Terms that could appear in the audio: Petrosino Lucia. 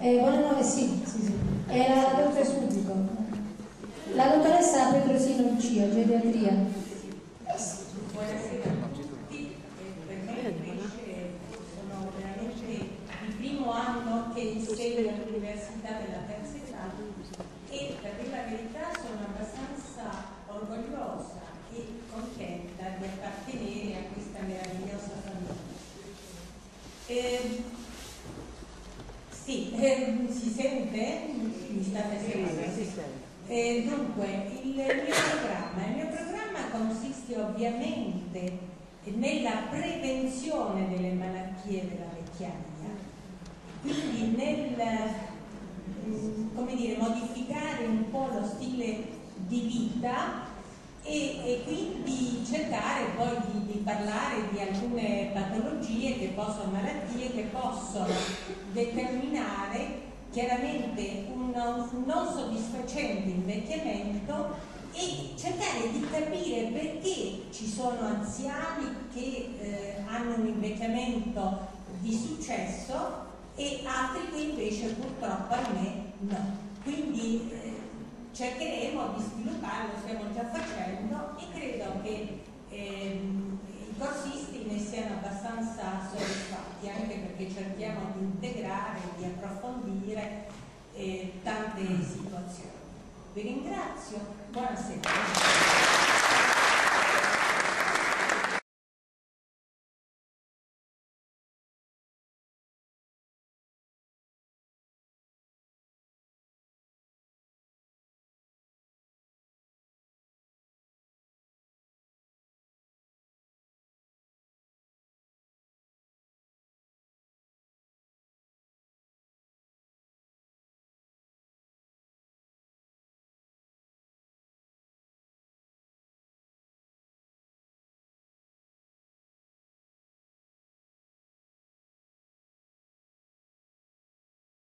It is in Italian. volevano che sì. La dottoressa subito. La dottoressa Petrosino Lucia, geriatria. Buonasera a tutti, per me invece sono veramente il primo anno che insegno all'Università della Terza Età e per dire la verità sono abbastanza orgogliosa e contenta di appartenere a questa meravigliosa famiglia. Si sente? Mi state seguendo? Dunque, il mio programma consiste ovviamente nella prevenzione delle malattie della vecchiaia, quindi nel, come dire, modificare un po' lo stile di vita e quindi cercare poi di parlare di alcune patologie che possono, malattie che possono determinare chiaramente un non soddisfacente invecchiamento e cercare di capire perché ci sono anziani che hanno un invecchiamento di successo e altri che invece purtroppo ahimè no. Quindi cercheremo di svilupparlo, stiamo già facendo e credo che i corsisti ne siano abbastanza soddisfatti, anche perché cerchiamo di integrare, di approfondire tante situazioni. Vi ringrazio, buonasera.